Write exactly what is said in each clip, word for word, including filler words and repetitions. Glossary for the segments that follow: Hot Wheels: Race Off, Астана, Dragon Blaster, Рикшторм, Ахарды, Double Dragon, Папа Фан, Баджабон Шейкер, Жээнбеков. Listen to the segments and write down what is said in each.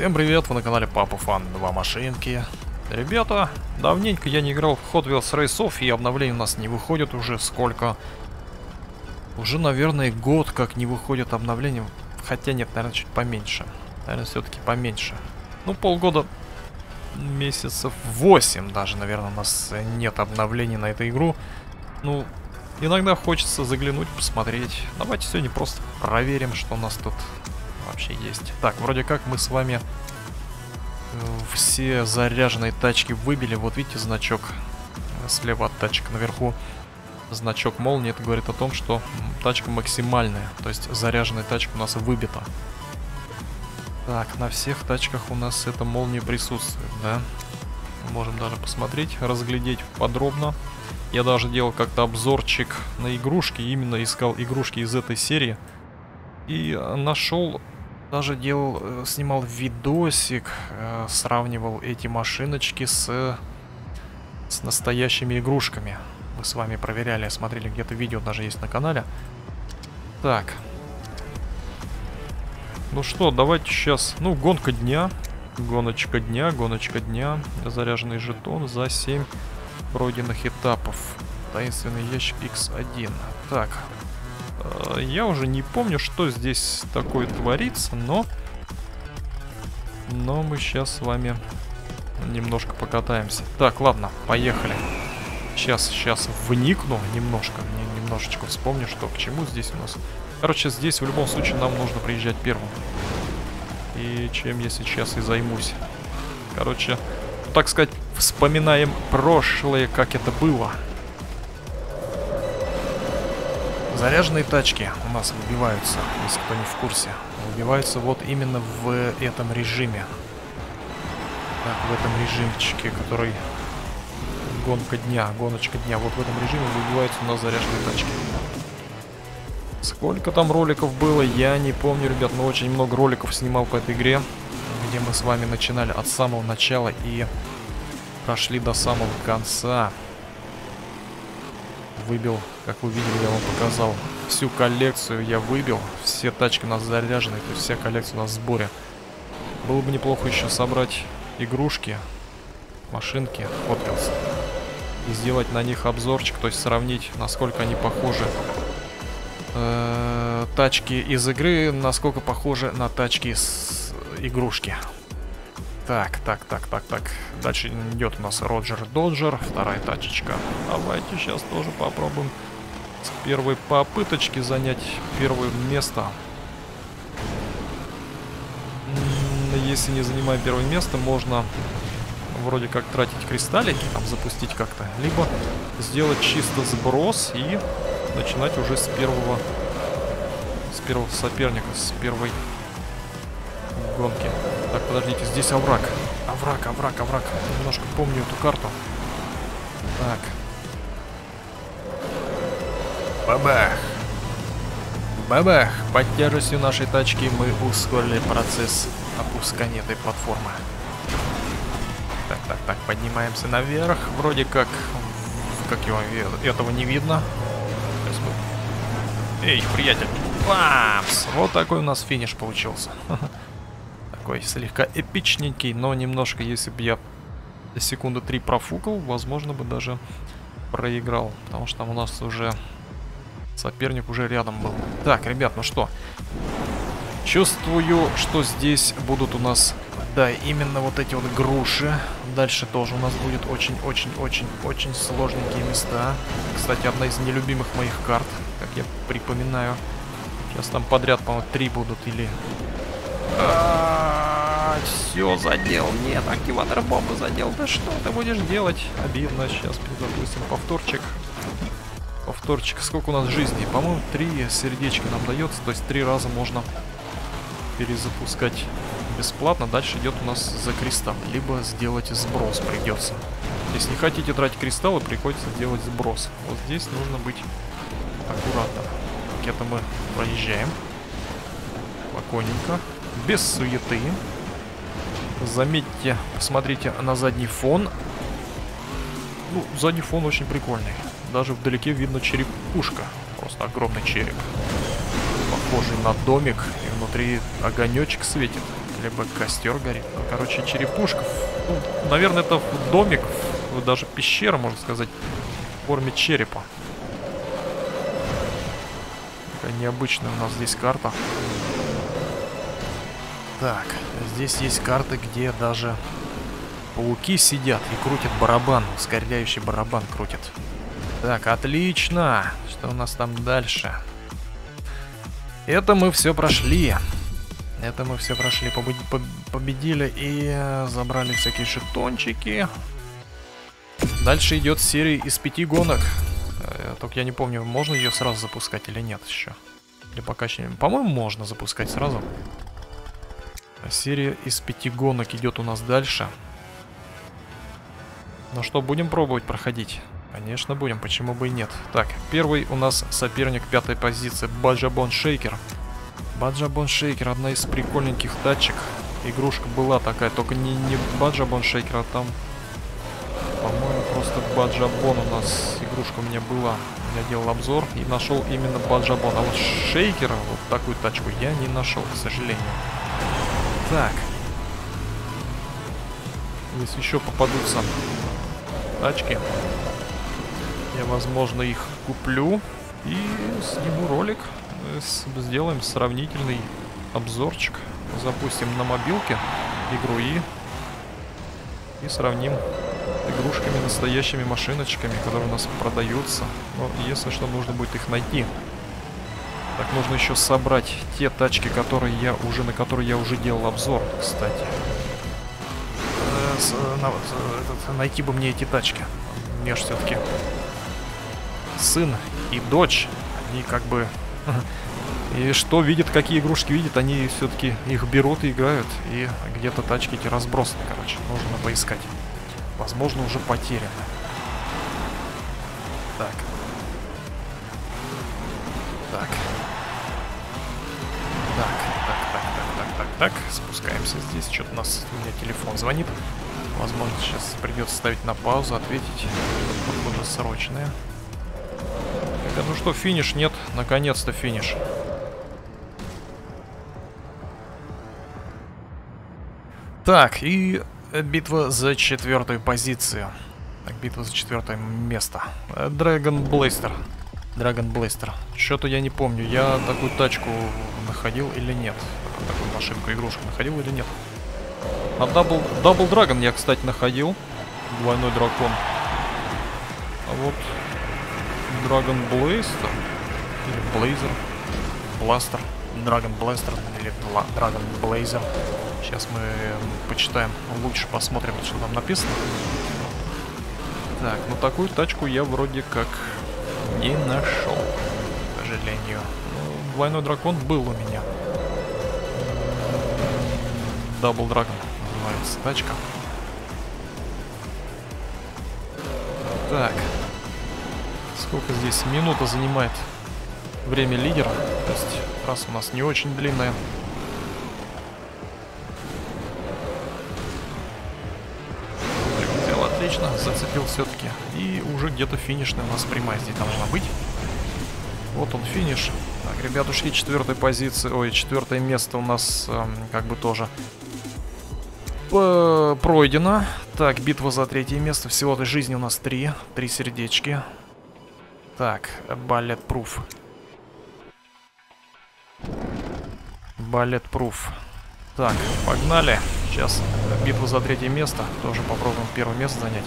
Всем привет, вы на канале Папа Фан, два машинки. Ребята, давненько я не играл в Hot Wheels Race Off, и обновлений у нас не выходит уже сколько? Уже, наверное, год как не выходит обновление. Хотя нет, наверное, чуть поменьше. Наверное, все-таки поменьше. Ну, полгода, месяцев восемь даже, наверное, у нас нет обновлений на эту игру. Ну, иногда хочется заглянуть, посмотреть. Давайте сегодня просто проверим, что у нас тут вообще есть. Так, вроде как мы с вами все заряженные тачки выбили. Вот видите значок слева от тачек наверху. Значок молнии, это говорит о том, что тачка максимальная. То есть заряженная тачка у нас выбита. Так, на всех тачках у нас эта молния присутствует, да? Можем даже посмотреть, разглядеть подробно. Я даже делал как-то обзорчик на игрушки. Именно искал игрушки из этой серии. И нашел, даже делал, снимал видосик, сравнивал эти машиночки с, с настоящими игрушками. Мы с вами проверяли, смотрели, где-то видео даже есть на канале. Так. Ну что, давайте сейчас, ну, гонка дня. Гоночка дня, гоночка дня. Заряженный жетон за семь пройденных этапов. Таинственный ящик икс один. Так. Я уже не помню, что здесь такое творится, но... Но мы сейчас с вами немножко покатаемся. Так, ладно, поехали. Сейчас, сейчас вникну немножко, немножечко вспомню, что к чему здесь у нас. Короче, здесь в любом случае нам нужно приезжать первым. И чем я сейчас и займусь. Короче, так сказать, вспоминаем прошлое, как это было. Заряженные тачки у нас выбиваются, если кто не в курсе. Выбиваются вот именно в этом режиме. Так, в этом режимчике, который... Гонка дня, гоночка дня. Вот в этом режиме выбиваются у нас заряженные тачки. Сколько там роликов было, я не помню, ребят. Но очень много роликов снимал по этой игре. Где мы с вами начинали от самого начала и прошли до самого конца. Выбил, как вы видели, я вам показал. Всю коллекцию я выбил. Все тачки у нас заряжены, то есть вся коллекция у нас в сборе. Было бы неплохо еще собрать игрушки, машинки, Hot Wheels. И сделать на них обзорчик, то есть сравнить, насколько они похожи. Э-э, тачки из игры, насколько похожи на тачки с игрушки. Так, так, так, так, так. Дальше идет у нас Роджер Доджер, вторая тачечка. Давайте сейчас тоже попробуем с первой попыточки занять первое место. Если не занимаем первое место, можно вроде как тратить кристаллики, там запустить как-то. Либо сделать чисто сброс и начинать уже с первого, с первого соперника, с первой гонки. Так, подождите, здесь овраг. Овраг, овраг, овраг. Я немножко помню эту карту. Так. Бабах. Бабах. Под тяжестью нашей тачки мы ускорили процесс опускания этой платформы. Так, так, так. Поднимаемся наверх. Вроде как... Как его... Этого не видно. Мы... Эй, приятель. Бамс. Вот такой у нас финиш получился. Такой слегка эпичненький, но немножко, если бы я секунды три профукал, возможно бы даже проиграл. Потому что там у нас уже соперник уже рядом был. Так, ребят, ну что? Чувствую, что здесь будут у нас, да, именно вот эти вот груши. Дальше тоже у нас будет очень-очень-очень-очень сложненькие места. Кстати, одна из нелюбимых моих карт, как я припоминаю. Сейчас там подряд, по-моему, три будут или... Все задел. Нет, активатор бомбы задел. Да что ты будешь делать? Обидно. Сейчас перезапустим повторчик. Повторчик. Сколько у нас жизни? По-моему, три сердечка нам дается. То есть три раза можно перезапускать бесплатно. Дальше идет у нас за кристалл. Либо сделать сброс придется. Если не хотите тратить кристаллы, приходится делать сброс. Вот здесь нужно быть аккуратным. Где-то мы проезжаем. Спокойненько. Без суеты. Заметьте, посмотрите на задний фон. Ну, задний фон очень прикольный. Даже вдалеке видно черепушка. Просто огромный череп. Похожий на домик. И внутри огонечек светит. либо костер горит. Ну, короче, черепушка. Ну, наверное, это домик, даже пещера, можно сказать, в форме черепа. Такая необычная у нас здесь карта. Так, здесь есть карты, где даже пауки сидят и крутят барабан. Ускоряющий барабан крутит. Так, отлично. Что у нас там дальше? Это мы все прошли. Это мы все прошли. Побед... Победили и забрали всякие жетончики. Дальше идет серия из пяти гонок. Только я не помню, можно ее сразу запускать или нет еще. Или пока еще... По-моему, можно запускать сразу. Серия из пяти гонок идет у нас дальше. Ну что, будем пробовать проходить? Конечно, будем, почему бы и нет. Так, первый у нас соперник пятой позиции, Баджабон Шейкер. Баджабон Шейкер, одна из прикольненьких тачек. Игрушка была такая, только не, не Баджабон Шейкер, а там, по-моему, просто Баджабон у нас. Игрушка у меня была, я делал обзор и нашел именно Баджабон. А вот Шейкера, вот такую тачку я не нашел, к сожалению. Так. Здесь еще попадутся тачки. Я, возможно, их куплю и сниму ролик. Сделаем сравнительный обзорчик. Запустим на мобилке игру и, и сравним игрушками, настоящими машиночками, которые у нас продаются. Но если что, нужно будет их найти. Так, нужно еще собрать те тачки, которые я уже, на которые я уже делал обзор, кстати. Найти бы мне эти тачки. Мне же все-таки сын и дочь, они как бы... И что видят, какие игрушки видят, они все-таки их берут и играют. И где-то тачки эти разбросаны, короче. Нужно поискать. Возможно, уже потеряно. Так. Так. Так, так, так, так, так, так, так. Спускаемся здесь. Что-то у нас... У меня телефон звонит. Возможно, сейчас придется ставить на паузу, ответить. Что-то, похоже, срочное. Так, ну что, финиш? Нет, наконец-то финиш. Так, и битва за четвертую позицию. Так, битва за четвертое место. Dragon Blaster. Dragon Blaster. Что-то я не помню, я такую тачку находил или нет. Такую машинку, игрушку находил или нет. А Double, Double Dragon я, кстати, находил. Двойной дракон. А вот Dragon Blaster. Или Blazer. Blaster. Dragon Blaster. Или Bla Dragon Blazer. Сейчас мы почитаем лучше, посмотрим, что там написано. Так, ну такую тачку я вроде как не нашел, к сожалению. Ну, двойной дракон был у меня. Double Dragon называется тачка. Так. Сколько здесь? Минута занимает время лидера. То есть раз у нас не очень длинная. Взял отлично, зацепил все-таки. И уже где-то финишная у нас прямая здесь должна быть. Вот он финиш. Так, ребят, ушли четвертой позиции. Ой, четвертое место у нас эм, как бы тоже пройдено. Так, битва за третье место. Всего-то жизни у нас три. Три сердечки. Так, Bulletproof. Bulletproof. Так, погнали. Сейчас битва за третье место. Тоже попробуем первое место занять.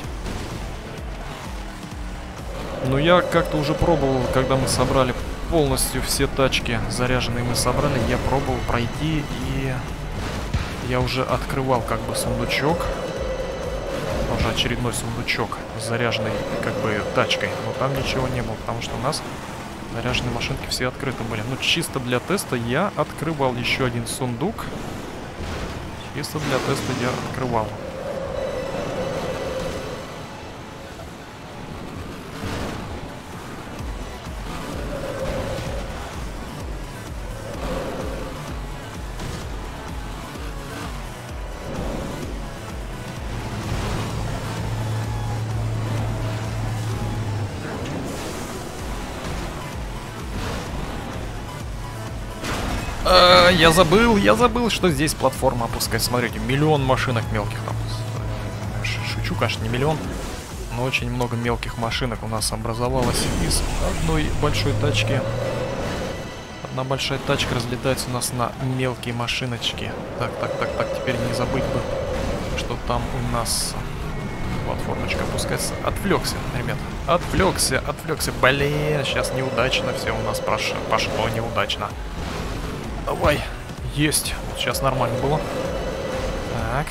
Ну, я как-то уже пробовал, когда мы собрали полностью все тачки заряженные, мы собрали, я пробовал пройти и... Я уже открывал как бы сундучок. Уже очередной сундучок с заряженной как бы тачкой. Но там ничего не было, потому что у нас заряженные машинки все открыты были. Ну чисто для теста я открывал еще один сундук. Чисто для теста я открывал. А, я забыл, я забыл, что здесь платформа опускается. Смотрите, миллион машинок мелких там. Шучу, конечно, не миллион. Но очень много мелких машинок у нас образовалось из одной большой тачки. Одна большая тачка разлетается у нас на мелкие машиночки. Так, так, так, так, теперь не забыть бы, что там у нас платформочка опускается. Отвлекся, ребят. Отвлекся, отвлекся. Блин, сейчас неудачно все у нас прошло, пошло неудачно. Давай, есть. Сейчас нормально было. Так.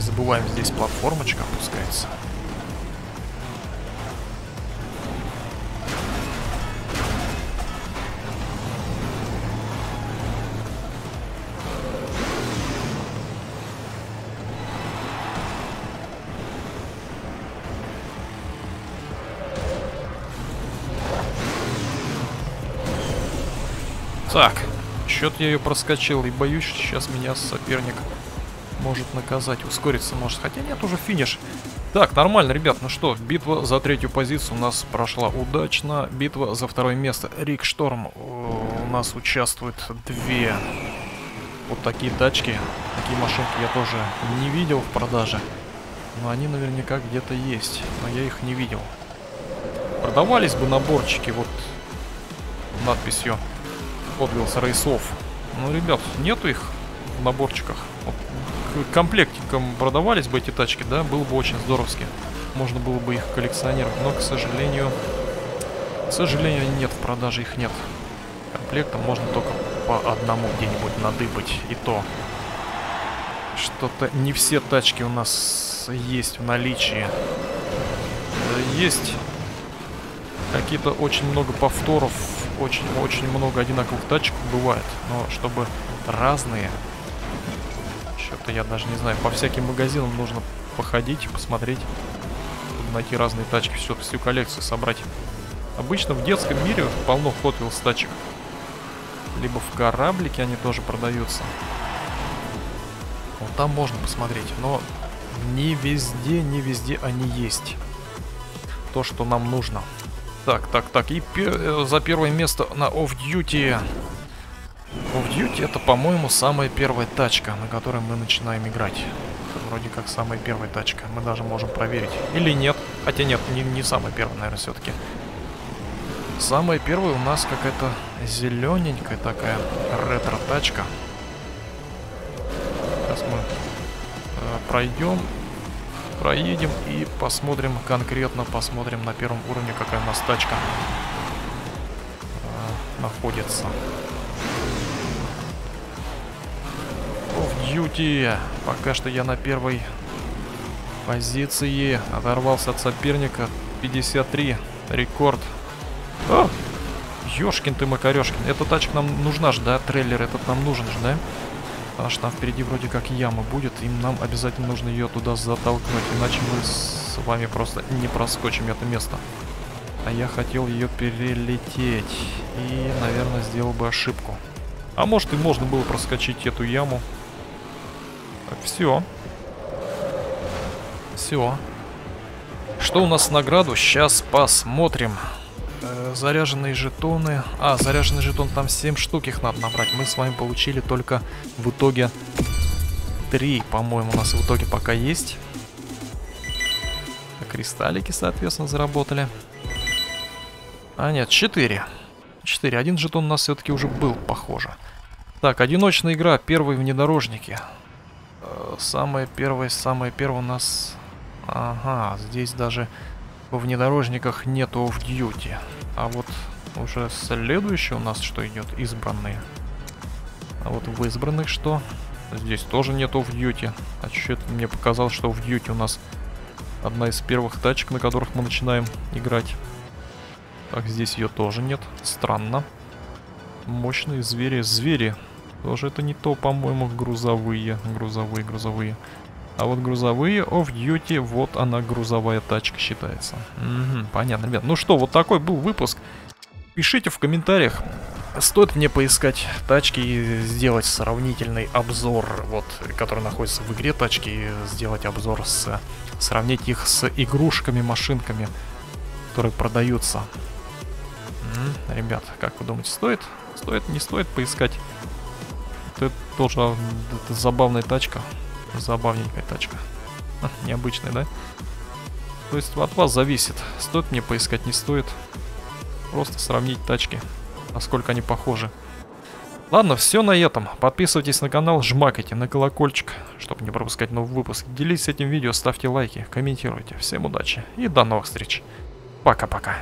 Забываем, здесь платформочка опускается. Так, счет я ее проскочил и боюсь, что сейчас меня соперник может наказать, ускориться может. Хотя нет, уже финиш. Так, нормально, ребят. Ну что, битва за третью позицию у нас прошла удачно. Битва за второе место. Рикшторм. У нас участвуют две вот такие тачки. Такие машинки я тоже не видел в продаже. Но они наверняка где-то есть. Но я их не видел. Продавались бы наборчики вот надписью Hot Wheels: Race Off. Ну, ребят, нету их в наборчиках. Комплектиком продавались бы эти тачки, да, было бы очень здоровски. Можно было бы их коллекционировать, но, к сожалению, к сожалению, нет, в продаже их нет. Комплектом можно только по одному где-нибудь надыбать, и то что-то не все тачки у нас есть в наличии. Есть какие-то очень много повторов, очень-очень много одинаковых тачек бывает, но чтобы разные... Что-то я даже не знаю. По всяким магазинам нужно походить, посмотреть, найти разные тачки, все, всю коллекцию собрать. Обычно в детском мире полно Hot Wheels тачек. Либо в кораблике они тоже продаются. Вот там можно посмотреть, но не везде, не везде они есть. То, что нам нужно. Так, так, так. И пер- за первое место на Off-Duty... Off-Duty это, по-моему, самая первая тачка, на которой мы начинаем играть. Это вроде как самая первая тачка. Мы даже можем проверить. Или нет. Хотя нет, не, не самая первая, наверное, все-таки. Самая первая у нас какая-то зелененькая такая ретро-тачка. Сейчас мы э, пройдем, проедем и посмотрим конкретно, посмотрим на первом уровне, какая у нас тачка э, находится. Юти. Пока что я на первой позиции. Оторвался от соперника. пятьдесят три. Рекорд. А! Ёшкин ты макарёшкин. Эта тачка нам нужна же, да? Трейлер этот нам нужен же, да? Потому что там впереди вроде как яма будет. И нам обязательно нужно ее туда затолкнуть. Иначе мы с вами просто не проскочим это место. А я хотел ее перелететь. И, наверное, сделал бы ошибку. А может и можно было проскочить эту яму. Все. Все. Что у нас в награду? Сейчас посмотрим. Э, заряженные жетоны. А, заряженный жетон. Там семь штук их надо набрать. Мы с вами получили только в итоге три, по-моему, у нас в итоге пока есть. Кристаллики, соответственно, заработали. А, нет, четыре. четыре. Один жетон у нас все-таки уже был, похоже. Так, одиночная игра. Первые внедорожники. Самое первое, самое первое у нас... Ага, здесь даже во внедорожниках нету Off-Duty. А вот уже следующее у нас что идет? Избранные. А вот в избранных что? Здесь тоже нету Off-Duty. А чуть-чуть мне показалось, что Off-Duty у нас одна из первых тачек, на которых мы начинаем играть. Так, здесь ее тоже нет. Странно. Мощные звери. Звери. Потому что это не то, по-моему, грузовые. Грузовые, грузовые. А вот грузовые, Off-Duty, вот она, грузовая тачка считается. Угу, понятно, ребят. Ну что, вот такой был выпуск. Пишите в комментариях, стоит мне поискать тачки и сделать сравнительный обзор, вот, который находится в игре тачки, и сделать обзор, с сравнить их с игрушками, машинками, которые продаются. М-м, ребят, как вы думаете, стоит? Стоит, не стоит поискать? Это тоже а, это забавная тачка. Забавненькая тачка. Ха, необычная, да? То есть от вас зависит, стоит мне поискать, не стоит. Просто сравнить тачки, насколько они похожи. Ладно, все на этом. Подписывайтесь на канал, жмакайте на колокольчик, чтобы не пропускать новый выпуск. Делитесь этим видео, ставьте лайки, комментируйте. Всем удачи и до новых встреч. Пока-пока.